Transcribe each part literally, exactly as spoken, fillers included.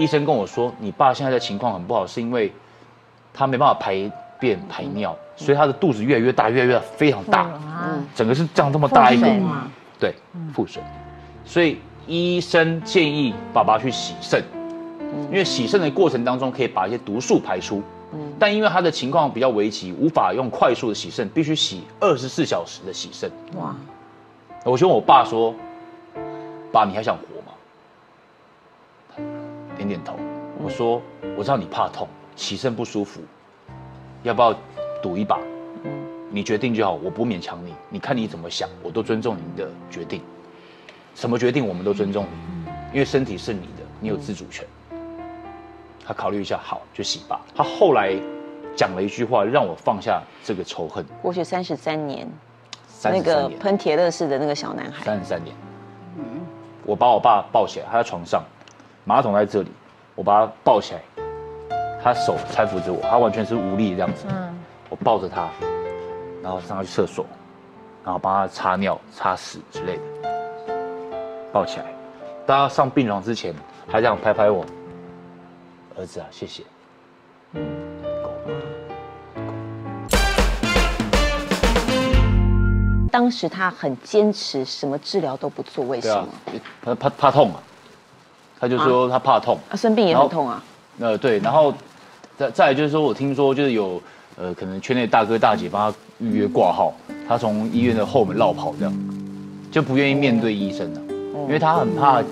医生跟我说，你爸现在的情况很不好，是因为他没办法排便排尿，所以他的肚子越来越大，越来越非常大，嗯，整个是这样这么大一个，对，腹水，所以医生建议爸爸去洗肾，因为洗肾的过程当中可以把一些毒素排出，但因为他的情况比较危急，无法用快速的洗肾，必须洗二十四小时的洗肾。哇！我就问我爸说：“爸，你还想活吗？”点点头。我说：“我知道你怕痛，洗肾不舒服，要不要赌一把？你决定就好，我不勉强你。你看你怎么想，我都尊重你的决定。什么决定我们都尊重你，因为身体是你的，你有自主权。”他考虑一下，好，就洗吧。他后来讲了一句话，让我放下这个仇恨。过去三十三年，那个喷铁乐士的那个小男孩，三十三年。嗯，我把我爸抱起来，他在床上，马桶在这里，我把他抱起来，他手搀扶着我，他完全是无力这样子。嗯，我抱着他，然后上他去厕所，然后帮他擦尿、擦屎之类的，抱起来。当他上病床之前，还这样拍拍我。儿子啊，谢谢。嗯，够了。当时他很坚持，什么治疗都不做，为什么？他怕怕痛啊，他就说他怕痛。啊，生病也很痛啊。呃，对，然后再再来就是说，我听说就是有呃，可能圈内大哥大姐帮他预约挂号，他从医院的后门绕跑，这样就不愿意面对医生了，因为他很怕，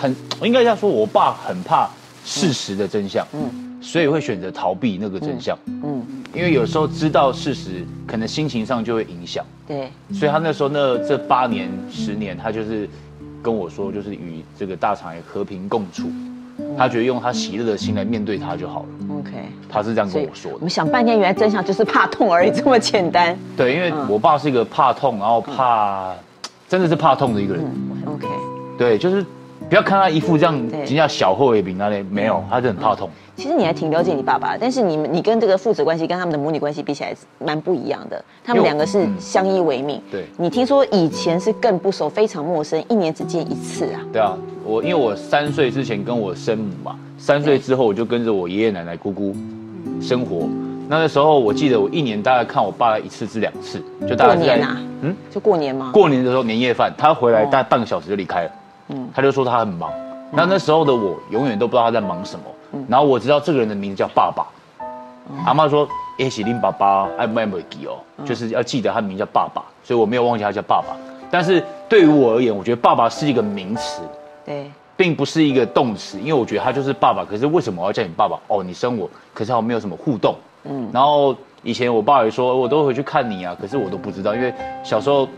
很应该这样说，我爸很怕。事实的真相，嗯，所以会选择逃避那个真相，嗯，因为有时候知道事实，可能心情上就会影响，对，所以他那时候呢，这八年十年，他就是跟我说，就是与这个大肠癌和平共处，他觉得用他喜乐的心来面对他就好了 ，OK， 他是这样跟我说的。我们想半天，原来真相就是怕痛而已，这么简单。对，因为我爸是一个怕痛，然后怕，真的是怕痛的一个人 ，OK， 对，就是。不要看他一副这样，人家小后尾饼那类没有，他是很怕痛。其实你还挺了解你爸爸，但是你你跟这个父子关系跟他们的母女关系比起来蛮不一样的，他们两个是相依为命。嗯、对，你听说以前是更不熟，非常陌生，一年只见一次啊。对啊，我因为我三岁之前跟我生母嘛，三岁之后我就跟着我爷爷奶奶姑姑生活。那个时候我记得我一年大概看我爸一次至两次，就大概在过年啊，嗯，就过年嘛。过年的时候年夜饭，他回来大概半个小时就离开了。嗯，他就说他很忙，那那时候的我永远都不知道他在忙什么。然后我知道这个人的名字叫爸爸，阿妈说也是林爸爸，爱不爱不记哦，就是要记得他名叫爸爸，所以我没有忘记他叫爸爸。但是对于我而言，我觉得爸爸是一个名词，对，并不是一个动词，因为我觉得他就是爸爸。可是为什么我要叫你爸爸？哦，你生我，可是我没有什么互动。嗯，然后以前我爸也说，我都回去看你啊，可是我都不知道，因为小时候。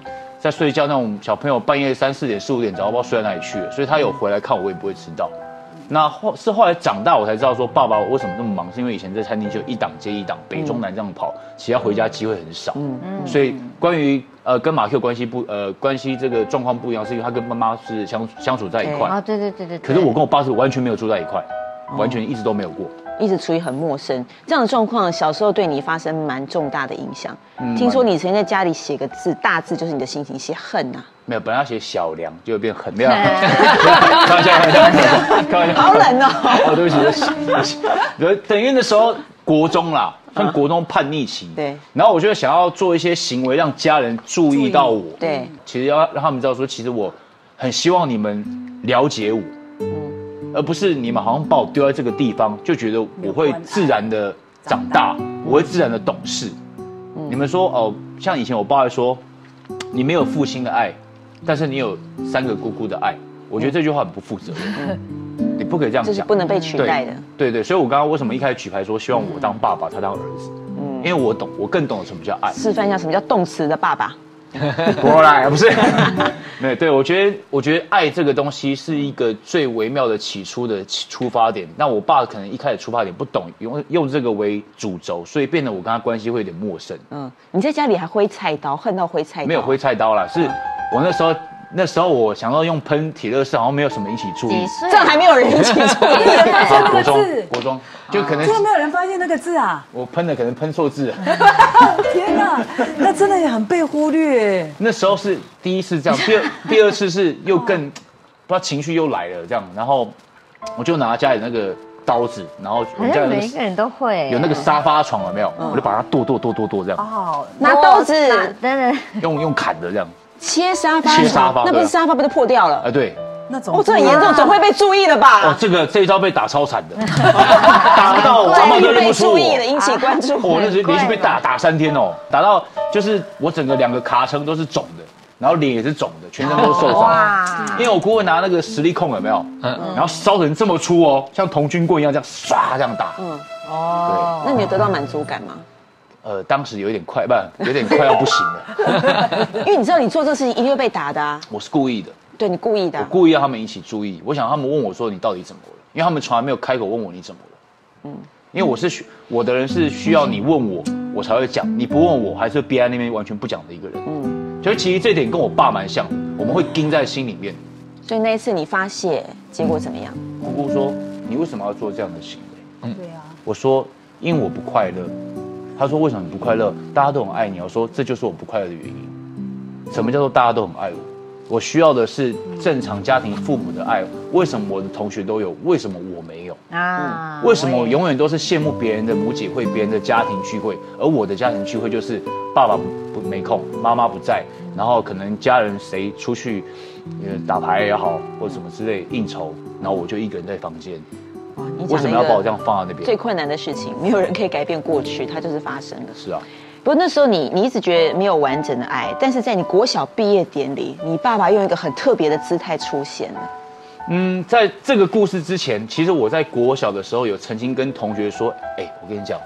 在睡觉那种小朋友半夜三四点四五点，早不知道睡到哪里去了，所以他有回来看我，我也不会知道。那后是后来长大我才知道说，爸爸我为什么那么忙，是因为以前在餐厅就一档接一档，北中南这样跑，其他回家机会很少。嗯嗯。所以关于呃跟马 Q 关系不呃关系这个状况不一样，是因为他跟妈妈是相相处在一块啊，对对对对。可是我跟我爸是完全没有住在一块，完全一直都没有过。一直处于很陌生这样的状况，小时候对你发生蛮重大的影响。嗯、听说你曾经在家里写个字，大字就是你的心情，写恨啊。没有，本来要写小梁，就会变很亮。开玩笑，开玩笑，开玩笑。好冷哦！哦，对不起，对不起。等于那时候国中啦，算国中叛逆期。对。然后我就想要做一些行为，让家人注意到我。对。其实要让他们知道说，其实我很希望你们了解我。嗯。而不是你们好像把我丢在这个地方，就觉得我会自然的长大，我会自然的懂事。你们说哦，像以前我爸会说，你没有父亲的爱，但是你有三个姑姑的爱。我觉得这句话很不负责任，你不可以这样讲，这是不能被取代的。对对，所以我刚刚为什么一开始举牌说希望我当爸爸，他当儿子？因为我懂，我更懂什么叫爱。示范一下什么叫动词的爸爸。过来，不是，没有。对，我觉得，我觉得爱这个东西是一个最微妙的起初的出发点。那我爸可能一开始出发点不懂，用用这个为主轴，所以变得我跟他关系会有点陌生。嗯，你在家里还挥菜刀，恨到挥菜刀？没有挥菜刀啦，是我那时候。那时候我想到用喷铁乐士，好像没有什么引起注意，这还没有人引起注意。国中，国中就可能真的没有人发现那个字啊！我喷的可能喷错字了。天哪，那真的也很被忽略。那时候是第一次这样，第二第二次是又更，不知道情绪又来了这样，然后我就拿家里那个刀子，然后我们家每一个人都会有那个沙发床有没有？我就把它剁剁剁剁剁这样。哦，拿刀子，等等，用用砍的这样切沙发，切沙发，那不是沙发不是破掉了？哎，对。 那种哦，这很严重，总会被注意的吧？哦，这个这一招被打超惨的，打到我阿嬤都认不出我，引起关注。我那时连续被打打三天哦，打到就是我整个两个卡层都是肿的，然后脸也是肿的，全身都受伤。哇！因为我姑姑拿那个实力控有没有？嗯。然后烧成这么粗哦，像童军棍一样这样唰这样打。嗯。哦。对。那你有得到满足感吗？ 呃，当时有点快，不，有点快要不行了。因为你知道，你做这事情一定会被打的啊。我是故意的，对你故意的、啊。我故意要他们引起注意。我想他们问我说：“你到底怎么了？”因为他们从来没有开口问我你怎么了。嗯，因为我是我的人是需要你问我，我才会讲。你不问我，还是憋在那边完全不讲的一个人。嗯，所以其实这点跟我爸蛮像的，我们会盯在心里面。所以那一次你发泄，结果怎么样？姑姑说：“你为什么要做这样的行为？”嗯，对啊。我说：“因为我不快乐。” 他说：“为什么你不快乐？大家都很爱你。”我说：“这就是我不快乐的原因。什么叫做大家都很爱我？我需要的是正常家庭父母的爱。为什么我的同学都有？为什么我没有？啊、嗯？为什么我永远都是羡慕别人的母姐会、别人的家庭聚会，而我的家庭聚会就是爸爸不没空，妈妈不在，然后可能家人谁出去，呃，打牌也好，或什么之类应酬，然后我就一个人在房间。” 为什么要把我这样放在那边？最困难的事情，没有人可以改变过去，它就是发生了。是啊，不过那时候你你一直觉得没有完整的爱，但是在你国小毕业典礼，你爸爸用一个很特别的姿态出现了。嗯，在这个故事之前，其实我在国小的时候有曾经跟同学说，哎、欸，我跟你讲，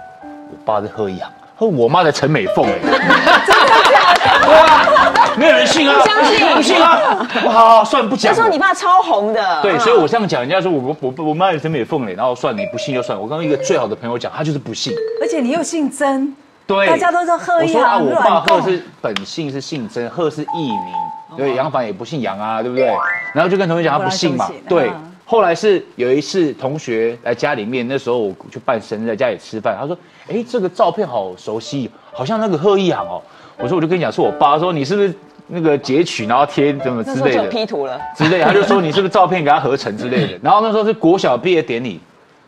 我爸是贺一航，和我妈的陈美凤、欸，哎，真的假的？对啊，没有人信啊，不相信，不信啊。 好，算不讲。那时候你爸超红的，对，所以我这样讲，人家说我我我妈也真美凤嘞，然后算你不信就算。我跟一个最好的朋友讲，他就是不信，而且你又姓曾，对，大家都叫贺一航。我说啊，我爸贺是本姓是姓曾，贺是艺名，对，杨凡也不姓杨啊，对不对？然后就跟同学讲他不信嘛，对。后来是有一次同学来家里面，那时候我去办生日，在家里吃饭，他说，哎，这个照片好熟悉，好像那个贺一航哦。我说我就跟你讲，是我爸。说你是不是？ 那个截取，然后贴什么之类的，P 图了之类，他就说你是不是照片给他合成之类的。然后那时候是国小毕业典礼，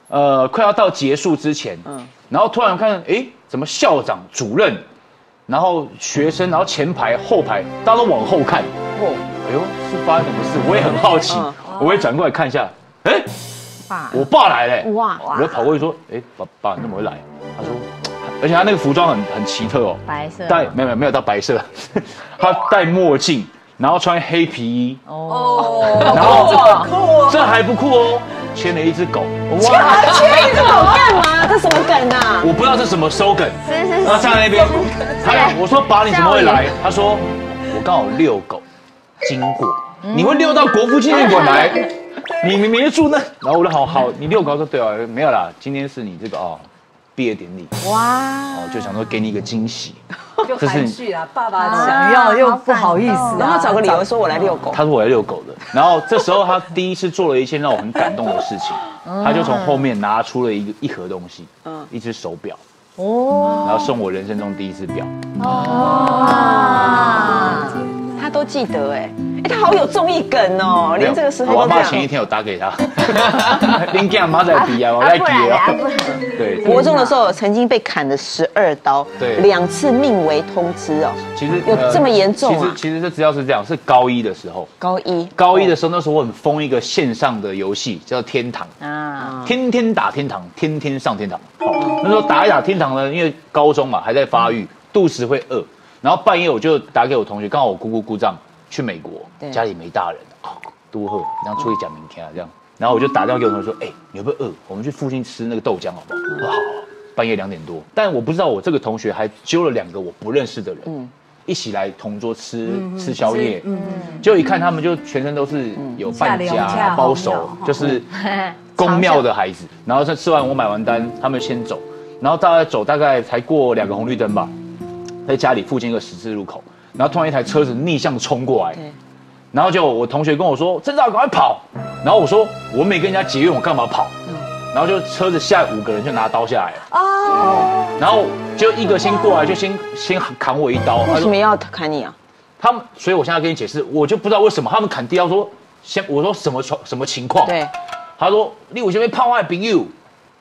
呃，快要到结束之前，嗯，然后突然看，哎，怎么校长、主任，然后学生，然后前排、后排，大家都往后看，哦，哎呦，是发生什么事？我也很好奇，我也转过来看一下，哎，爸，我爸来嘞，哇，我就跑过去说，哎，爸爸怎么会来？他说。 而且他那个服装很很奇特哦，白色戴没有没有到白色，他戴墨镜，然后穿黑皮衣哦，然后这还不酷哦，牵了一只狗，哇，牵一只狗干嘛？这什么梗啊？我不知道这什么收梗，是是是。然后站在那边，他我说爸你怎么会来？他说我刚好遛狗经过，你会遛到国父纪念馆来？你明明住那，然后我说好好，你遛狗说对啊，没有啦，今天是你这个哦。 毕业典礼哇，哦，就想说给你一个惊喜，就含蓄啊，爸爸想要又不好意思，然后找个理由说我来遛狗，他说我来遛狗的，然后这时候他第一次做了一件让我很感动的事情，他就从后面拿出了一个一盒东西，嗯，一只手表，哦，然后送我人生中第一只表，哇，他都记得哎，哎，他好有综艺梗哦，连这个时候我妈前一天有打给他，林健妈在比啊，我在比啊。 对，国中的时候曾经被砍了十二刀，对，两次命为通知哦。其实有这么严重啊？其实其实这资料是这样，是高一的时候。高一。高一的时候，那时候我很疯一个线上的游戏，叫天堂啊，天天打天堂，天天上天堂。好，那时候打一打天堂呢，因为高中嘛还在发育，肚子会饿，然后半夜我就打给我同学，刚好我姑姑姑丈去美国，家里没大人，啊，多喝，然后出去讲明天啊这样。 然后我就打电话给我同学说：“哎、欸，你有没有饿？我们去附近吃那个豆浆好不好？”好，半夜两点多，但我不知道我这个同学还揪了两个我不认识的人，嗯、一起来同桌吃、嗯、吃宵夜。嗯，就一看他们就全身都是有半家包手，就是公庙的孩子。然后吃完我买完单，他们先走，然后大概走大概才过两个红绿灯吧，在家里附近一个十字路口，然后突然一台车子逆向冲过来。 然后就我同学跟我说：“真的要赶快跑！”然后我说：“我没跟人家结怨，我干嘛跑？”然后就车子下五个人就拿刀下来了。哦。然后就一个先过来，就先先砍我一刀。为什么要砍你啊？他们，所以我现在跟你解释，我就不知道为什么他们砍第一刀说先，我说什么什么情况？对。 他他说你有什么破坏朋友？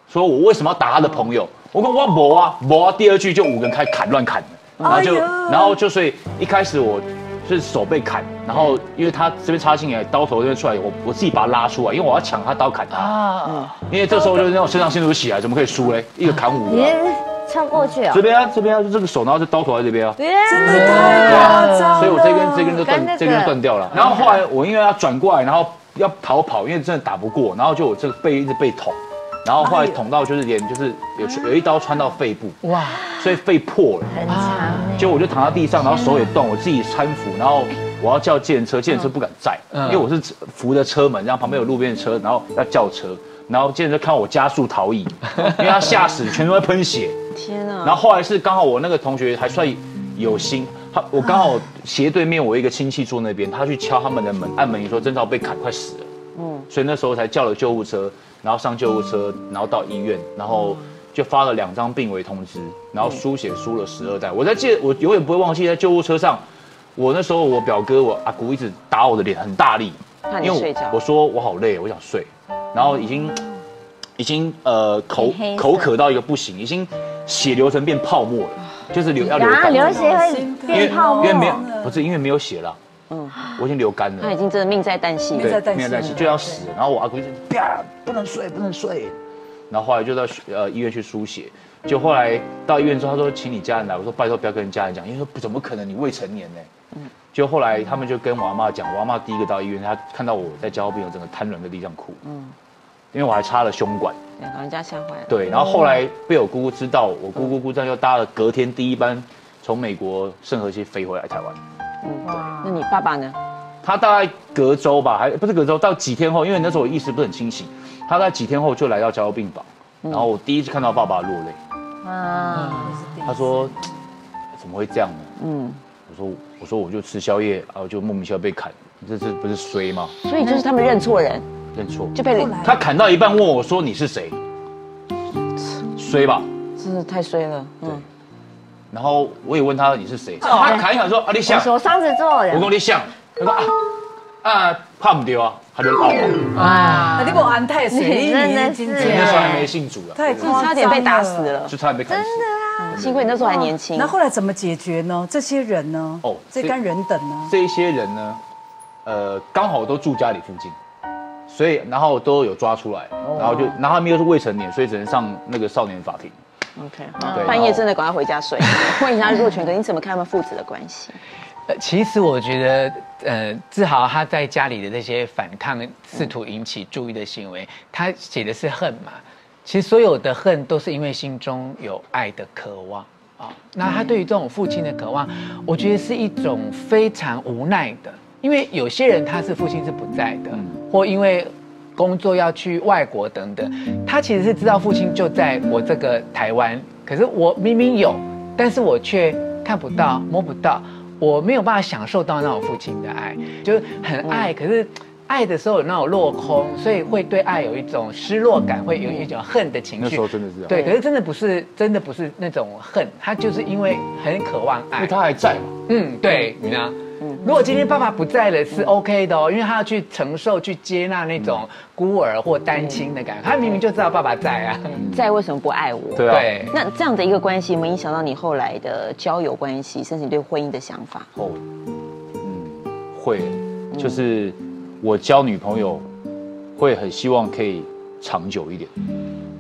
说我为什么要打他的朋友？我说我没啊没啊。第二句就五个人开砍乱砍了，然后就、哎、然后就所以一开始我就是手被砍，然后因为他这边插进来，刀头这边出来，我我自己把他拉出来，因为我要抢他刀砍他。啊、嗯，因为这时候就是那种肾上腺素起来，怎么可以输嘞？一个砍五个、啊。唱过去啊、哦！这边啊，这边啊，就这个手，然后就刀头在这边啊，真的太夸张了。所以我这根这根就断，这根就断掉了。然后后来我因为要转过来，然后要逃跑，因为真的打不过，然后就我这个背一直被捅，然后后来捅到就是连就是有有一刀穿到肺部，哇！所以肺破了，很长。结果我就躺在地上，然后手也断，我自己搀扶，然后我要叫计程车，计程车不敢载，因为我是扶着车门，然后旁边有路边的车，然后要叫车。然后接着看我加速逃逸，因为他吓死，全都在喷血。天啊！然后后来是刚好我那个同学还算有心，他我刚好斜对面我一个亲戚住那边，他去敲他们的门，按门铃说曾兆被砍快死了。嗯，所以那时候才叫了救护车，然后上救护车，然后到医院，然后就发了两张病危通知，然后输血输了十二袋。我在记得，我永远不会忘记在救护车上，我那时候我表哥我阿姑一直打我的脸很大力，因为我说我好累，我想睡。然后已经，已经呃口口渴到一个不行，已经血流成变泡沫了，就是流要流干。流血会变泡沫？因为没有，不是因为没有血了。嗯，我已经流干了。他已经真的命在旦夕，命在旦夕就要死。然后我阿姑就啪，不能睡，不能睡。然后后来就到呃医院去输血，就后来到医院之后，他说请你家人来，我说拜托不要跟家人讲，因为说怎么可能你未成年呢？嗯。就后来他们就跟我阿嬤讲，我阿嬤第一个到医院，她看到我在交病，我整个瘫软在地上哭。嗯。因为我还插了胸管，对，老人家吓坏了。对，然后后来被我姑姑知道，我姑姑姑丈就搭了隔天第一班从美国圣荷西飞回来台湾。嗯，对。那你爸爸呢？他大概隔周吧，还不是隔周，到几天后，因为那时候我意识不是很清醒，他在几天后就来到加护病房，然后我第一次看到爸爸落泪。啊。他说：“怎么会这样呢？”嗯。我说：“我说我就吃宵夜，然后就莫名其妙被砍，这这不是衰吗？”所以就是他们认错人。认错就被他砍到一半，问我说：“你是谁？”衰吧，真的太衰了。嗯。然后我也问他：“你是谁？”他砍一砍说：“啊，你想。”我双子座人。我说：“你想。”他说：“啊啊，怕不掉啊。”他就闹了。啊！你给我安太水，你那时候还没信主了，对，差点被打死了，就差点被砍死。真的啊！幸亏你那时候还年轻。那后来怎么解决呢？这些人呢？哦，这干人等呢？这一些人呢？呃，刚好都住家里附近。所以，然后都有抓出来，然后就，然后他们又是未成年，所以只能上那个少年法庭。OK， 半夜真的赶快回家睡。问一下若权哥，你怎么看他们父子的关系？呃，其实我觉得，呃，志豪他在家里的那些反抗、试图引起注意的行为，他写的是恨嘛。其实所有的恨都是因为心中有爱的渴望啊。那他对于这种父亲的渴望，我觉得是一种非常无奈的。因为有些人他是父亲是不在的，或因为工作要去外国等等，他其实是知道父亲就在我这个台湾，可是我明明有，但是我却看不到、摸不到，我没有办法享受到那种父亲的爱，就是很爱，可是爱的时候有那种落空，所以会对爱有一种失落感，会有一种恨的情绪。那时候真的是对，可是真的不是，真的不是那种恨，他就是因为很渴望爱，因为他还在嘛。嗯，对，你呢？如果今天爸爸不在了是 OK 的哦，因为他要去承受、去接纳那种孤儿或单亲的感觉。他明明就知道爸爸在啊，在为什么不爱我？对啊。对。那这样的一个关系，有没有影响到你后来的交友关系，甚至你对婚姻的想法？哦，嗯，会，就是我交女朋友会很希望可以长久一点，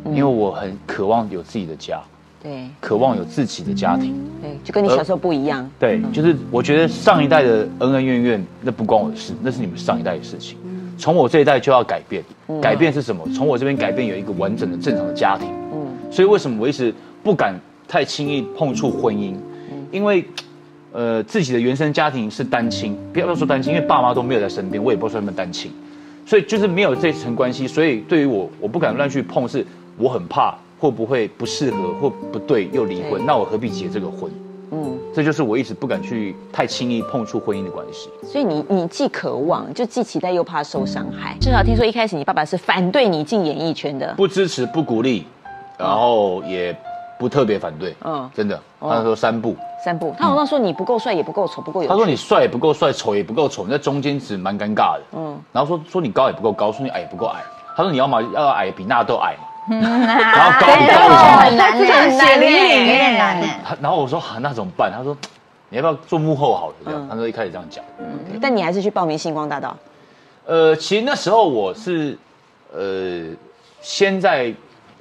因为我很渴望有自己的家。对，渴望有自己的家庭，对，就跟你小时候不一样。对，就是我觉得上一代的恩恩怨怨，那不关我的事，那是你们上一代的事情。从我这一代就要改变，改变是什么？从我这边改变有一个完整的、正常的家庭。嗯，所以为什么我一直不敢太轻易碰触婚姻？因为，呃，自己的原生家庭是单亲，不要说单亲，因为爸妈都没有在身边，我也不知道他们单亲，所以就是没有这层关系。所以对于我，我不敢乱去碰，是我很怕。会不会不适合或不对又离婚？那我何必结这个婚？嗯，这就是我一直不敢去太轻易碰触婚姻的关系。所以你你既渴望，就既期待又怕受伤害。至少听说一开始你爸爸是反对你进演艺圈的，不支持、不鼓励，然后也不特别反对。嗯，真的，他说三不三不。他好像说你不够帅，也不够丑，不够有。他说你帅也不够帅，丑也不够丑，那中间值蛮尴尬的。嗯，然后说说你高也不够高，说你矮也不够矮。他说你要么要矮比纳豆矮嘛，然后高比高伟强，很难，很难，有点难呢。然后我说啊，那怎么办？他说你要不要做幕后好了？这样，他说一开始这样讲。但你还是去报名星光大道。呃，其实那时候我是呃先在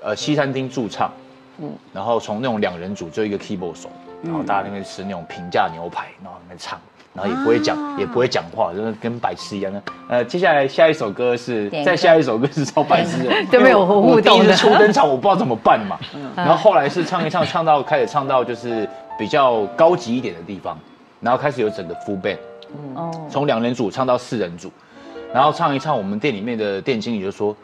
呃西餐厅驻唱，嗯，然后从那种两人组就一个 keyboard 手，然后大家那边吃那种平价牛排，然后那边唱。 然后也不会讲，啊、也不会讲话，就是跟白痴一样的。呃，接下来下一首歌是，再下一首歌是超白痴的，都没有互动的。第一次初登场，我不知道怎么办嘛。嗯、然后后来是唱一唱，唱到开始唱到就是比较高级一点的地方，然后开始有整个 full band， 哦、嗯，从两人组唱到四人组，然后唱一唱，我们店里面的店经理就说：“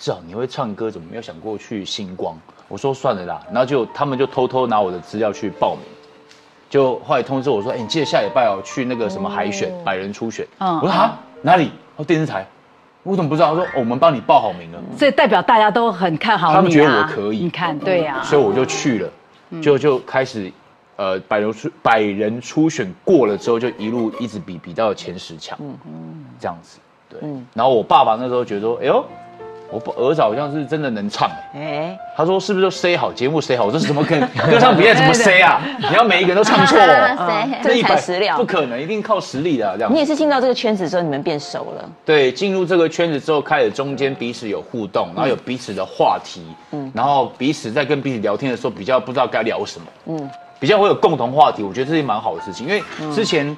志豪，你会唱歌，怎么没有想过去星光？”我说：“算了啦。”然后就他们就偷偷拿我的资料去报名。 就后来通知我说，哎、欸，你记得下礼拜哦，去那个什么海选、哦、百人初选。嗯、我说啊，哪里？哦，电视台。我怎么不知道？他说、哦、我们帮你报好名了。所以代表大家都很看好你、啊、他们觉得我可以。你看，对呀、啊。所以我就去了，嗯、就就开始，呃，百人初百人初选过了之后，就一路一直比比到前十强。嗯嗯，这样子。对。嗯、然后我爸爸那时候觉得说，哎呦。 我儿子好像是真的能唱哎、欸，他说是不是都 say 好节目 say 好，我这是怎么跟歌唱比赛怎么 say 啊？你要每一个人都唱错，这才实料，不可能，一定靠实力的、啊、这样。你也是进到这个圈子之后，你们变熟了。对，进入这个圈子之后，开始中间彼此有互动，然后有彼此的话题，嗯，然后彼此在跟彼此聊天的时候，比较不知道该聊什么，嗯，比较会有共同话题，我觉得这是蛮好的事情，因为之前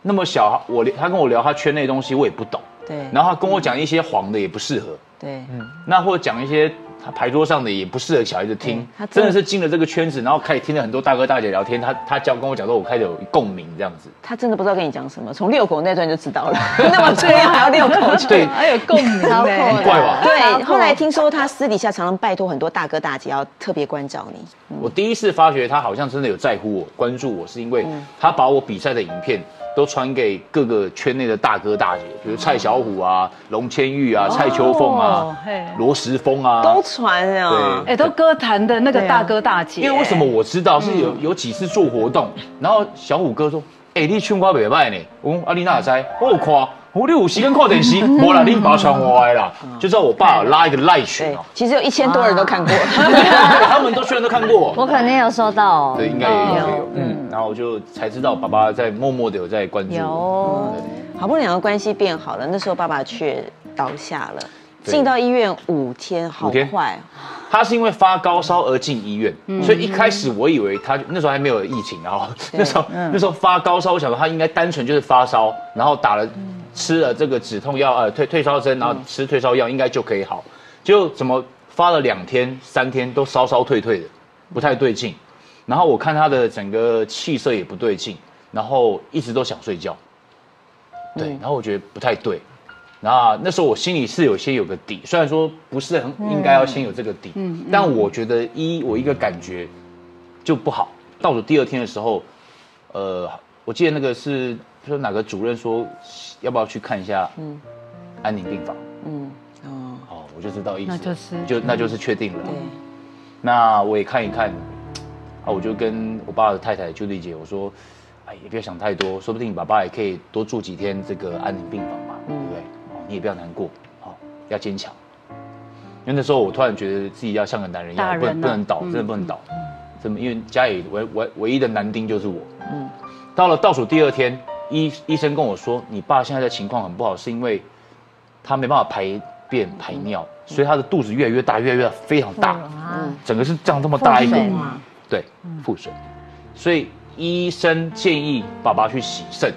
那么小，我他跟我聊他圈内东西，我也不懂。 对，然后他跟我讲一些黄的也不适合，对，嗯，那或者讲一些他牌桌上的也不适合小孩子听，他真的是进了这个圈子，然后开始听了很多大哥大姐聊天，他他教跟我讲说，我开始有共鸣这样子。他真的不知道跟你讲什么，从遛狗那段就知道了，那么催还要遛狗，对，还有共鸣，很怪吧？对，后来听说他私底下常常拜托很多大哥大姐要特别关照你。我第一次发觉他好像真的有在乎我、关注我，是因为他把我比赛的影片。 都传给各个圈内的大哥大姐，比如蔡小虎啊、龙千玉啊、蔡秋凤啊、罗时丰啊，都传啊，哎，都歌坛的那个大哥大姐。因为为什么我知道是有有几次做活动，然后小虎哥说：“哎，你唱歌袂歹呢。”我讲：“啊，你哪会知？我有看，我有时间看电视，无啦，你把传我来啦。”就知道我爸拉一个赖群哦。其实有一千多人都看过，他们都居然都看过。我肯定有收到哦。对，应该也有。嗯。 然后我就才知道，爸爸在默默的有在关注。有，好不容易两个关系变好了，那时候爸爸却倒下了，进到医院五天，好快。他是因为发高烧而进医院，所以一开始我以为他那时候还没有疫情，然后那时候那时候发高烧，我想说他应该单纯就是发烧，然后打了吃了这个止痛药，呃，退退烧针，然后吃退烧药应该就可以好。就怎么发了两天、三天都烧烧退退的，不太对劲。 然后我看他的整个气色也不对劲，然后一直都想睡觉，对，嗯、然后我觉得不太对，那那时候我心里是有些有个底，虽然说不是很应该要先有这个底，嗯、但我觉得一我一个感觉就不好。倒数第二天的时候，呃，我记得那个是说哪个主任说要不要去看一下安宁病房，嗯，哦，哦，我就知道意思，那就是就那就是确定了，嗯、那我也看一看。 啊，我就跟我爸的太太Judy姐我说，哎，也不要想太多，说不定你爸爸也可以多住几天这个安宁病房嘛，对不对？哦，你也不要难过，好，要坚强。因为那时候我突然觉得自己要像个男人一样，不能不能倒，真的不能倒，真的，因为家里唯唯唯一的男丁就是我。嗯，到了倒数第二天，医医生跟我说，你爸现在的情况很不好，是因为他没办法排便排尿，所以他的肚子越来越大，越来越非常大，整个是这样这么大一个。 对，腹水，所以医生建议爸爸去洗肾，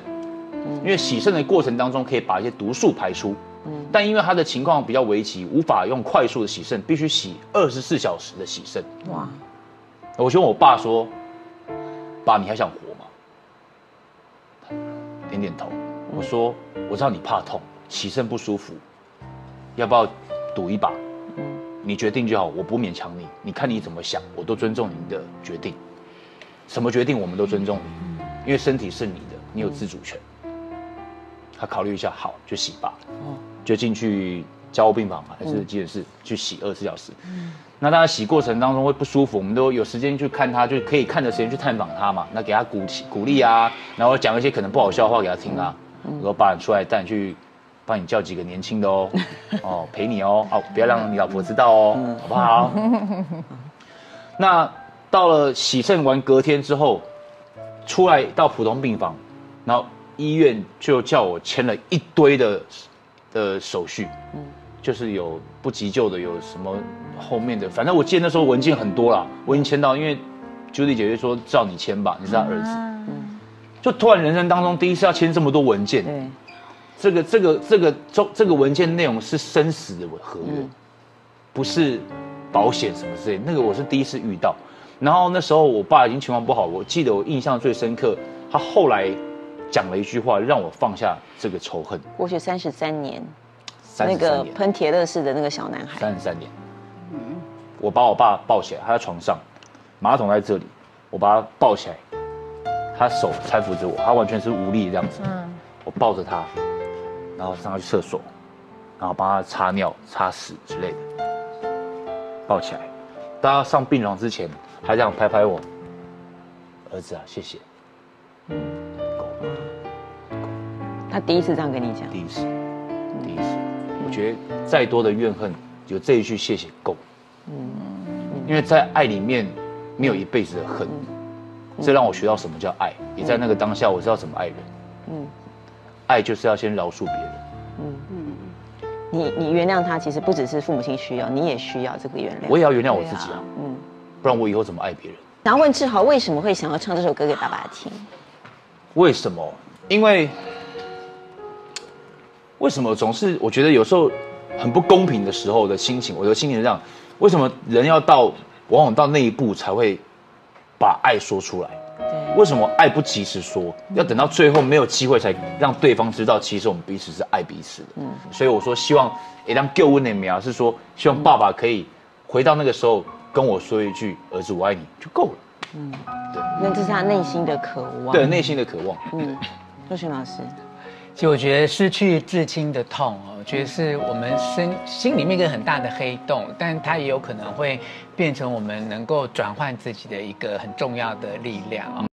因为洗肾的过程当中可以把一些毒素排出。但因为他的情况比较危急，无法用快速的洗肾，必须洗二十四小时的洗肾。哇！我就问我爸说：“爸，你还想活吗？”点点头。我说：“我知道你怕痛，洗肾不舒服，要不要赌一把？” 你决定就好，我不勉强你。你看你怎么想，我都尊重你的决定。什么决定我们都尊重你，因为身体是你的，你有自主权。他考虑一下，好就洗吧，就进去加护病房还是急诊室去洗二十四小时。那当然洗过程当中会不舒服，我们都有时间去看他，就可以看着时间去探访他嘛。那给他鼓鼓励啊，然后讲一些可能不好笑的话给他听啊。我说爸，出来带你去帮你叫几个年轻的哦，哦陪你哦，哦不要让你老婆知道哦，好不好？那到了洗肾完隔天之后，出来到普通病房，然后医院就叫我签了一堆的的手续，嗯，就是有不急救的，有什么后面的，反正我记得那时候文件很多啦，我已经签到，因为 Judy 姐姐说叫你签吧，你是她儿子，嗯，就突然人生当中第一次要签这么多文件，对。 这个这个这个这个文件内容是生死的合约，嗯、不是保险什么之类的。那个我是第一次遇到。然后那时候我爸已经情况不好，我记得我印象最深刻，他后来讲了一句话，让我放下这个仇恨。我写三十三年，那个喷铁乐士的那个小男孩。三十三年，嗯，我把我爸抱起来，他在床上，马桶在这里，我把他抱起来，他手搀扶着我，他完全是无力这样子。嗯，我抱着他。 然后上他去厕所，然后帮他擦尿、擦屎之类的，抱起来。大家上病床之前，还这样拍拍我，儿子啊，谢谢。嗯，够了。他第一次这样跟你讲。第一次，第一次。嗯、我觉得再多的怨恨，有这一句谢谢够。嗯。嗯因为在爱里面，没有一辈子的恨。嗯、这让我学到什么叫爱，也在那个当下，我知道怎么爱人。嗯。 爱就是要先饶恕别人。嗯嗯，你你原谅他，其实不只是父母亲需要，你也需要这个原谅。我也要原谅我自己啊，嗯，不然我以后怎么爱别人？然后问志豪为什么会想要唱这首歌给爸爸听？为什么？因为为什么总是我觉得有时候很不公平的时候的心情，我的心情是这样：为什么人要到往往到那一步才会把爱说出来？ 为什么爱不及时说，要等到最后没有机会才让对方知道，其实我们彼此是爱彼此的。嗯，所以我说希望，也让救温的苗是说，希望爸爸可以回到那个时候跟我说一句“儿子我爱你”就够了。嗯，对，那这是他内心的渴望。对，内心的渴望。嗯，若瑄老师，其实我觉得失去至亲的痛哦，我觉得是我们身心里面一个很大的黑洞，但它也有可能会变成我们能够转换自己的一个很重要的力量啊。